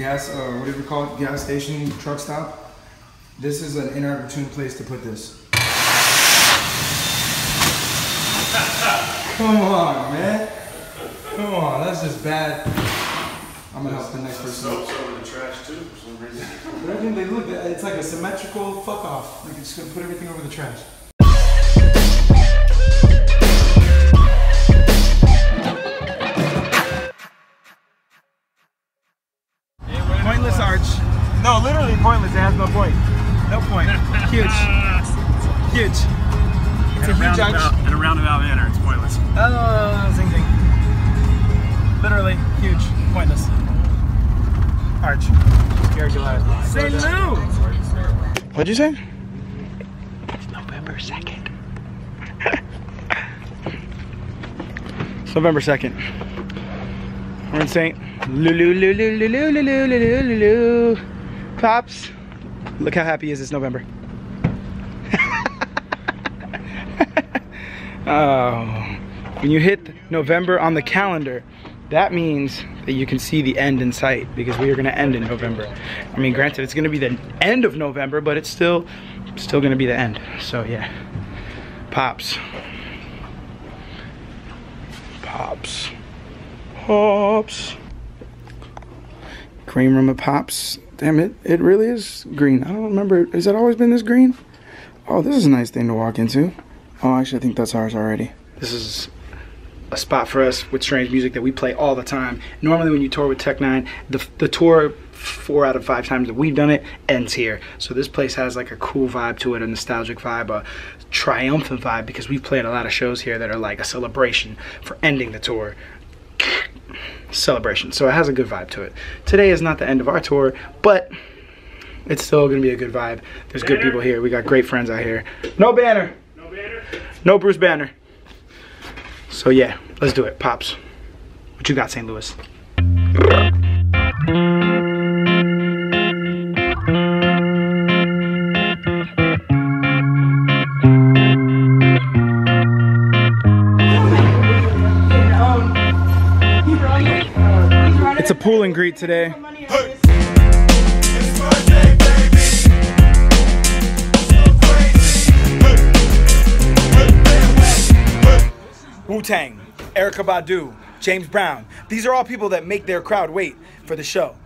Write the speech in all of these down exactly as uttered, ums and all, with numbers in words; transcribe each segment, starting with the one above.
gas, uh, whatever you call it, gas station, truck stop. This is an inopportune place to put this. Come on, man. Come on, that's just bad. I'm gonna help the next person. Soap's over the trash too, for some reason. But I think they look, it's like a symmetrical fuck off. Like, it's gonna put everything over the trash. Pointless arch. No, literally pointless. It has no point. No point. Huge. Huge. It's in a, a huge arch. In a roundabout manner, it's pointless. Oh, zing zing. Literally huge, pointless arch. Say no. What'd you say? It's November second. It's November second. We're in Saint Louis. Pops, look how happy he is. It's November. Oh, when you hit November on the calendar, that means that you can see the end in sight, because we are gonna end in November. I mean, granted, it's gonna be the end of November, but it's still, still gonna be the end. So yeah, Pops. Pops. Pops. Green room of Pops. Damn it, it really is green. I don't remember, has it always been this green? Oh, this is a nice thing to walk into. Oh, actually, I think that's ours already. This is a spot for us with Strange Music that we play all the time. Normally when you tour with Tech N nine ne, the, the tour four out of five times that we've done it ends here. So this place has like a cool vibe to it, a nostalgic vibe, a triumphant vibe, because we've played a lot of shows here that are like a celebration for ending the tour. Celebration. So it has a good vibe to it. Today is not the end of our tour, but it's still gonna be a good vibe. There's banner. Good people here. We got great friends out here. No banner. No banner. No Bruce Banner. So yeah, let's do it. Pops, what you got, Saint Louis? It's a pool and greet today. Wu Tang, Erykah Badu, James Brown. These are all people that make their crowd wait for the show.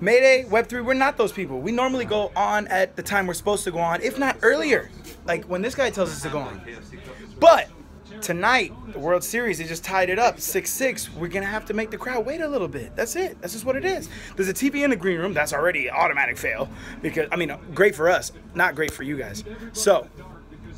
Mayday, Web three, we're not those people. We normally go on at the time we're supposed to go on, if not earlier. Like when this guy tells us to go on. But tonight, the World Series, they just tied it up, six six. We're gonna have to make the crowd wait a little bit. That's it, that's just what it is. There's a T V in the green room, that's already an automatic fail. Because, I mean, great for us, not great for you guys. So,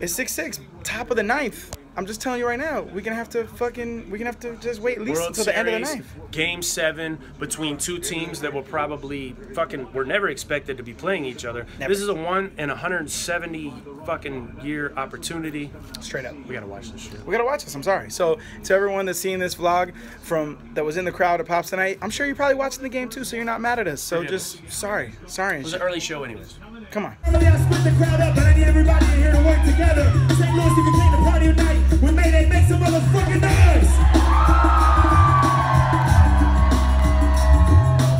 it's six six, top of the ninth. I'm just telling you right now, we're gonna have to fucking, we're gonna have to just wait at least World until Series, the end of the night. Game seven between two teams that will probably fucking, were never expected to be playing each other. Never. This is a one in one hundred seventy fucking year opportunity. Straight up. We gotta watch this shit. We gotta watch this, I'm sorry. So to everyone that's seeing this vlog from, that was in the crowd at Pops tonight, I'm sure you're probably watching the game too, so you're not mad at us. So yeah, just, sorry, sorry. It was an early show anyways. Come on. Normally I split the crowd up, but I need everybody in here to work together. Saint Louis, you can take the party tonight. We made it, make some motherfucking noise!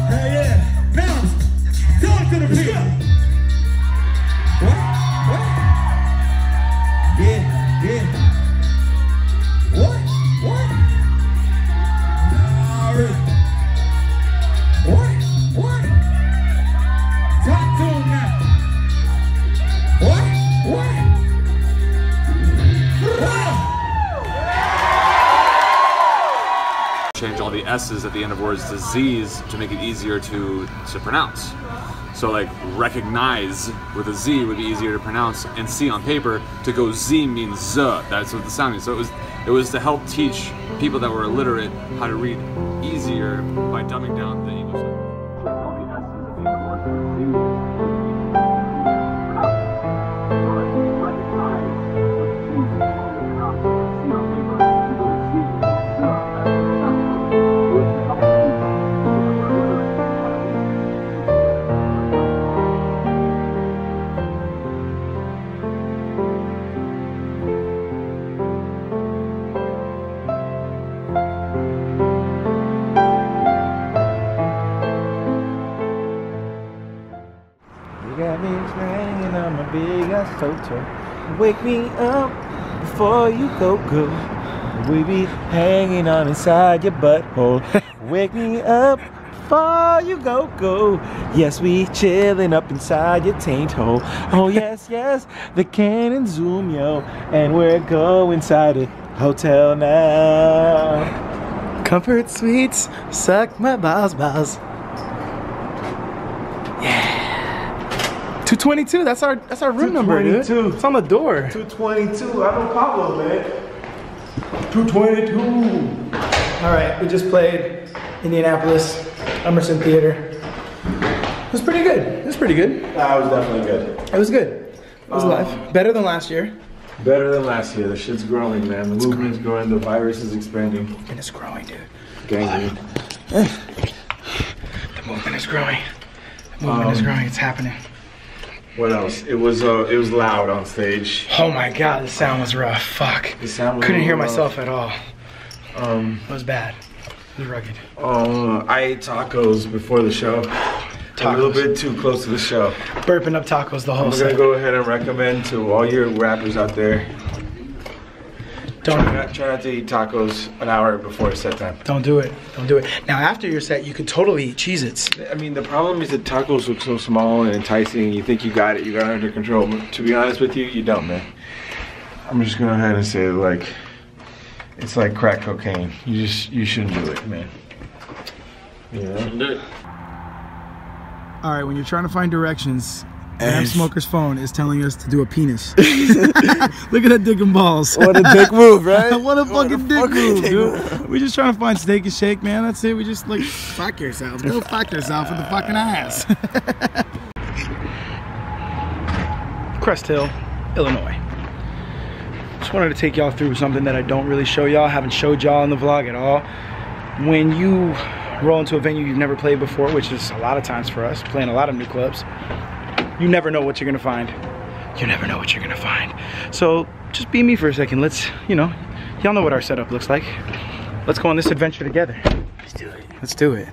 Hell yeah! Now, talk to the people! What? What? Yeah, yeah. What? What? Nah, what? What? Talk to them now! What? What? Change all the S's at the end of words to Z's to make it easier to, to pronounce. So like recognize with a Z would be easier to pronounce, and C on paper to go Z means Z. That's what the sound means. So it was, it was to help teach people that were illiterate how to read easier by dumbing down the English language. keeps raining, I'm a big asshole. Wake me up before you go go. We be hanging on inside your butthole. Wake me up before you go go. Yes, we chilling up inside your taint hole. Oh yes, yes, the cannon zoom yo, and we're going inside a hotel now. Comfort Suites, suck my balls, balls. two twenty-two, that's our that's our room number, dude. It's on the door. two twenty-two, I don't follow, man. two twenty-two. All right, we just played Indianapolis, Emerson Theater. It was pretty good. It was pretty good. Nah, it was definitely good. It was good. It was um, live. Better than last year. Better than last year. The shit's growing, man. The it's movement's growing. growing. The virus is expanding. And it's growing, dude. Gang, dude. The movement is growing. The movement um, is growing. It's happening. What else? It was uh, it was loud on stage. Oh my God, the sound was rough. Fuck. The sound was Couldn't hear rough. myself at all. Um, it was bad. It was rugged. Uh, I ate tacos before the show. Tacos. A little bit too close to the show. Burping up tacos the whole time. I'm gonna go ahead and recommend to all your rappers out there. Don't try not, try not to eat tacos an hour before set time. Don't do it. Don't do it. Now after your set, you could totally eat Cheez-Its. I mean, the problem is that tacos look so small and enticing. You think you got it. You got it under control. But to be honest with you, you don't, man. I'm just going to go ahead and say, like, it's like crack cocaine. You just, you shouldn't do it, man. You know? You shouldn't do it. All right, when you're trying to find directions, Ab Smoker's phone is telling us to do a penis. Look at that dick and balls. What a dick move, right? What a what fucking a dick fuck move, dick dude. Move. We're just trying to find Steak and Shake, man. That's it. We just like, fuck yourself. Go fuck yourself in the fucking ass. Crest Hill, Illinois. Just wanted to take y'all through something that I don't really show y'all. Haven't showed y'all in the vlog at all. When you roll into a venue you've never played before, which is a lot of times for us, playing a lot of new clubs, you never know what you're gonna find. You never know what you're gonna find. So just be me for a second. Let's, you know, y'all know what our setup looks like. Let's go on this adventure together. Let's do it. Let's do it.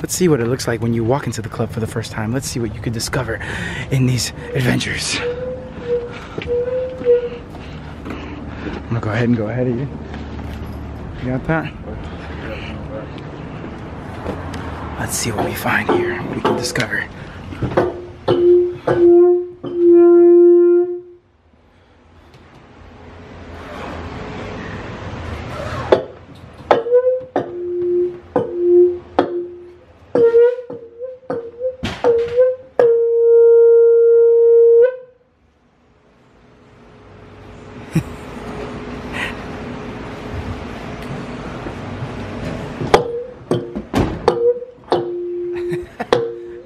Let's see what it looks like when you walk into the club for the first time. Let's see what you could discover in these adventures. I'm gonna go ahead and go ahead of you. You got that? Let's see what we find here, what we can discover.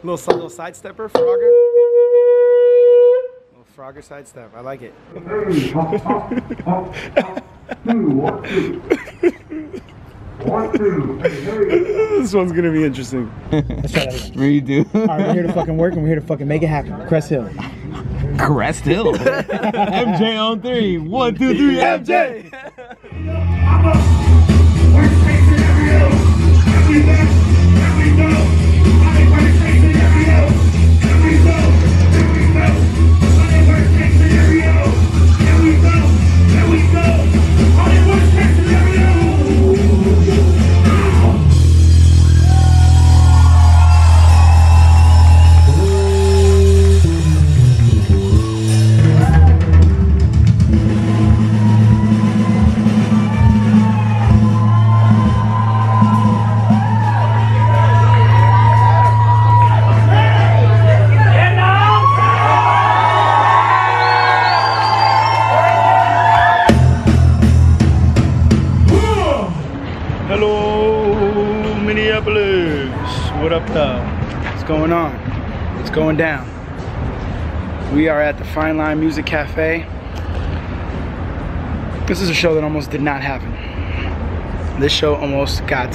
Little, little side stepper, Frogger. Little Frogger side step. I like it. This one's gonna be interesting. Let's try that again. Redo. All right, we're here to fucking work and we're here to fucking make it happen. Crest Hill. Crest Hill. M J on three. One, two, three. M J. I'm up. We're facing every hill. Every left. Every no. Going on. It's going down. We are at the Fine Line Music Cafe. This is a show that almost did not happen. This show almost got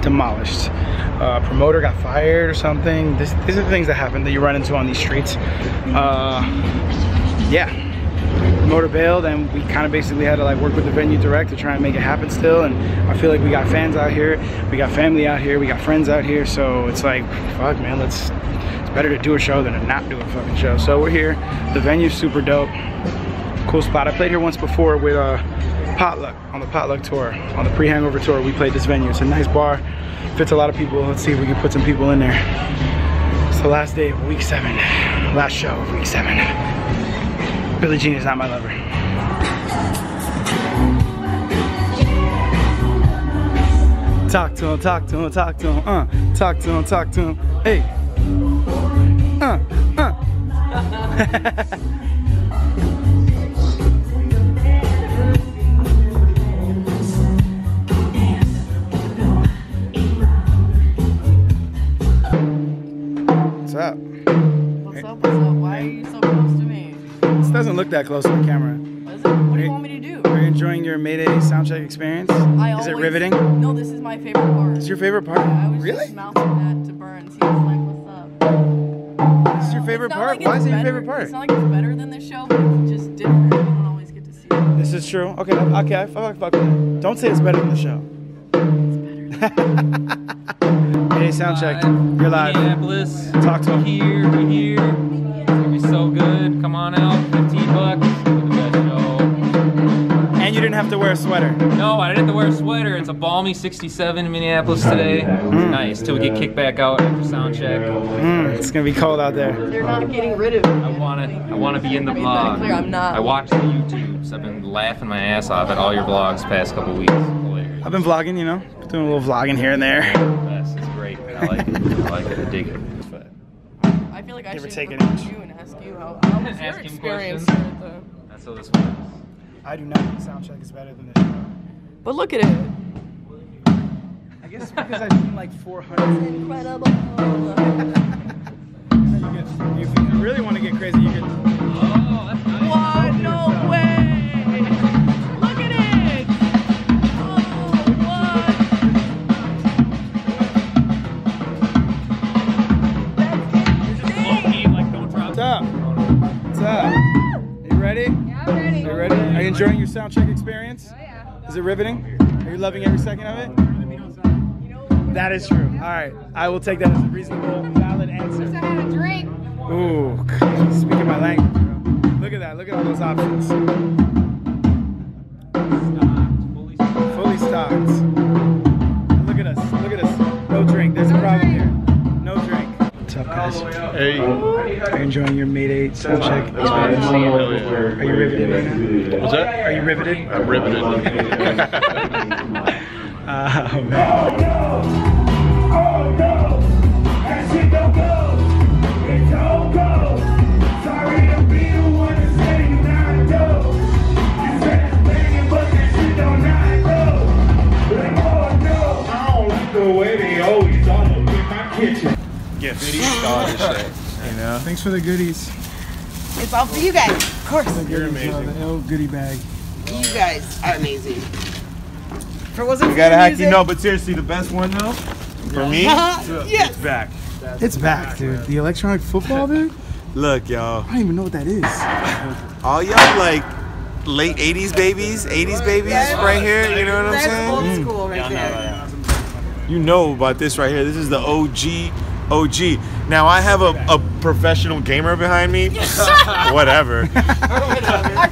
demolished. Uh, promoter got fired or something. This, these are the things that happen that you run into on these streets. Uh, yeah. motor bailed, and we kind of basically had to like work with the venue direct to try and make it happen still. And I feel like we got fans out here, we got family out here, we got friends out here, so it's like, fuck man, let's, it's better to do a show than to not do a fucking show. So we're here, the venue's super dope, cool spot. I played here once before with uh, Potluck, on the Potluck tour, on the pre-hangover tour, we played this venue. It's a nice bar, fits a lot of people. Let's see if we can put some people in there. It's the last day of week seven, last show of week seven. Billie Jean is not my lover. Talk to him, talk to him, talk to him, uh, talk to him, talk to him, hey, uh, uh. What's up? What's up? What's up? Why are you so close to me? This doesn't look that close to the camera. What is it? What do you want me to do? Are you enjoying your Mayday soundcheck experience? I always, is it riveting? No, this is my favorite part. It's your favorite part? Yeah, I was really? Just mouthing that to Burns. He was like, what's up? This is your favorite part? Like, why is it your favorite part? It's not like it's better than this show, but it's just different. We don't always get to see it. This is true. Okay, okay. I fuck, fuck with it. Don't say it's better than the show. It's better than the show. Hey, sound check. Live. You're live. Minneapolis. Talk to him. Here, we're here. It's gonna be so good. Come on out. fifteen bucks. For the best show. And you didn't have to wear a sweater. No, I didn't have to wear a sweater. It's a balmy sixty-seven in Minneapolis today. Mm. Nice. Till we get kicked back out after sound check. Mm, it's gonna be cold out there. They're not getting rid of it. I wanna, I wanna be in the vlog. I'm not. I watch the YouTubes. I've been laughing my ass off at all your vlogs the past couple weeks. Hilarious. I've been vlogging, you know, doing a little vlogging here and there. I like it. I like it. I dig it. It's fun. I feel like I should take look at you and ask you how, how was your experience with the... That's how this works. I do not think soundcheck is better than this show. But look at it. I guess it's because I've seen like four hundred. It's incredible. You can, if you really want to get crazy, you can... Oh, that's nice. Why? No way! Enjoying your soundcheck experience? Oh, yeah. Is it riveting? Are you loving every second of it? That is true. All right. I will take that as a reasonable, valid answer. I had a drink. Ooh, speaking my language, bro. Look at that. Look at all those options. Fully stocked. Fully stocked. Look at us. Look at us. No drink. There's a problem here. No drink. What's up, guys? Hey. Are you enjoying your Mayday soundcheck experience? Are you riveted? What's that? Are you riveted? I'm riveted. uh, oh, man. You know. Thanks for the goodies. It's all for you guys, of course. The You're amazing. The old goodie bag. You guys are amazing. For wasn't you gotta hack music? You know, but seriously, the best one though, for me, yes. It's back. That's it's back, back dude. Bro. The electronic football, dude. Look, y'all. I don't even know what that is. All y'all like late eighties babies, eighties babies, yeah, right here. You know what I'm saying? That's old school, right there. You know about this right here. This is the O G. O G. Now I have a, a professional gamer behind me. Whatever. I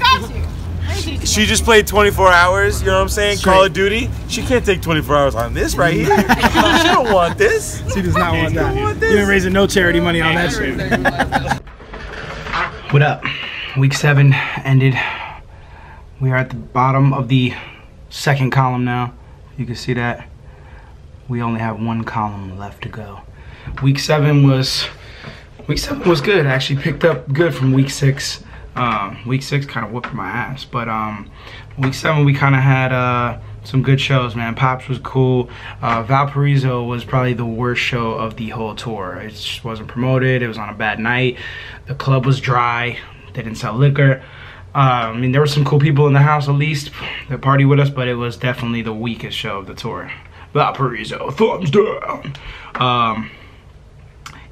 got you. She just played twenty-four hours, you know what I'm saying? Straight. Call of Duty. She can't take twenty-four hours on this right here. She don't want this. She does not want that. Want this. You ain't raising no charity money on that shit. What up? Week seven ended. We are at the bottom of the second column now. You can see that. We only have one column left to go. Week seven was week seven was good. I actually picked up good from week six. Um, week six kind of whooped my ass, but um, week seven we kind of had uh, some good shows, man. Pops was cool. Uh, Valparaiso was probably the worst show of the whole tour. It just wasn't promoted. It was on a bad night. The club was dry. They didn't sell liquor. Uh, I mean, there were some cool people in the house at least that party with us, but it was definitely the weakest show of the tour. Valparaiso, thumbs down. Um,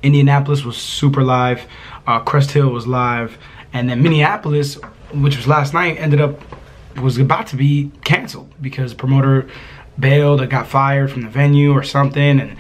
Indianapolis was super live, uh, Crest Hill was live, and then Minneapolis which was last night, ended up, was about to be canceled because the promoter bailed or got fired from the venue or something, and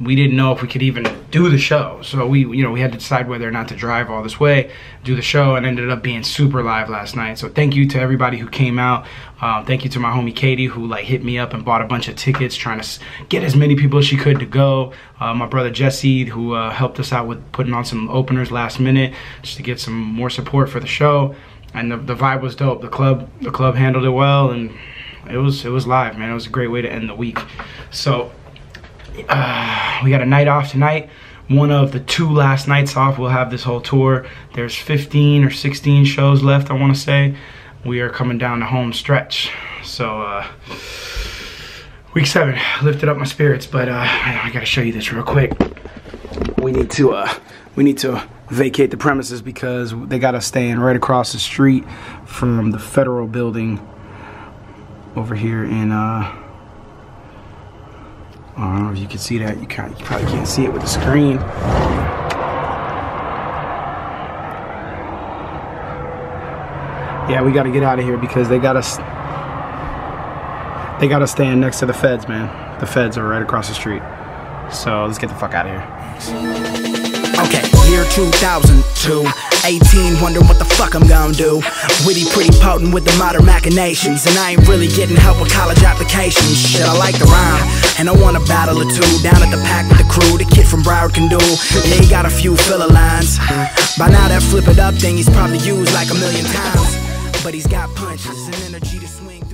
we didn't know if we could even do the show. So we, you know, we had to decide whether or not to drive all this way, do the show, and ended up being super live last night. So thank you to everybody who came out. Um, thank you to my homie Katie, who like hit me up and bought a bunch of tickets, trying to get as many people as she could to go. Uh, my brother Jesse, who uh, helped us out with putting on some openers last minute just to get some more support for the show. And the, the vibe was dope. The club, the club handled it well, and it was it was live, man. It was a great way to end the week. So. Uh, we got a night off tonight, one of the two last nights off we'll have this whole tour. There's fifteen or sixteen shows left, I want to say. We are coming down the home stretch, so uh, week seven lifted up my spirits, but uh, I gotta show you this real quick. We need to uh, we need to vacate the premises because they got us staying right across the street from the federal building over here in uh, I don't know if you can see that. You can't, you probably can't see it with the screen. Yeah, we got to get out of here because they got us. They got us staying next to the feds, man. The feds are right across the street. So let's get the fuck out of here. Okay, year two thousand two, eighteen, wondering what the fuck I'm gonna do. Witty, pretty potent with the modern machinations, and I ain't really getting help with college applications. Shit, I like the rhyme, and I want a battle or two. Down at the pack with the crew, the kid from Broward can do. Yeah, he got a few filler lines. By now that flip it up thing, he's probably used like a million times. But he's got punches and energy to swing through.